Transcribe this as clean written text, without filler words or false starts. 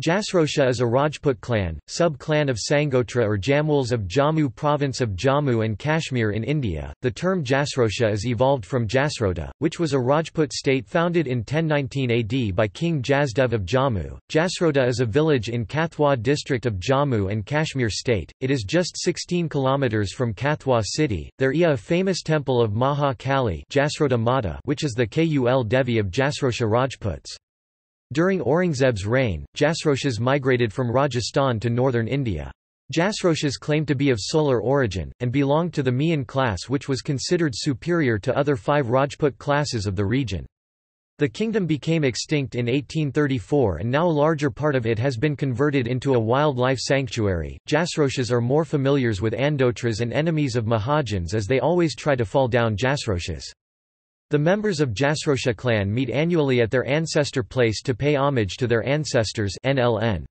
Jasrotia is a Rajput clan, sub-clan of Sangotra or Jamwals of Jammu province of Jammu and Kashmir in India. The term Jasrotia is evolved from Jasrota, which was a Rajput state founded in 1019 AD by King Jasdev of Jammu. Jasrota is a village in Kathua district of Jammu and Kashmir state. It is just 16 kilometers from Kathua city. There is a famous temple of Maha Kali, Jasrota Mata, which is the Kul Devi of Jasrotia Rajputs. During Aurangzeb's reign, Jasrotias migrated from Rajasthan to northern India. Jasrotias claimed to be of solar origin, and belonged to the Mian class, which was considered superior to other 5 Rajput classes of the region. The kingdom became extinct in 1834 and now a larger part of it has been converted into a wildlife sanctuary. Jasrotias are more familiars with Andotras and enemies of Mahajans as they always try to fall down Jasrotias. The members of Jasrotia clan meet annually at their ancestor place to pay homage to their ancestors NLN.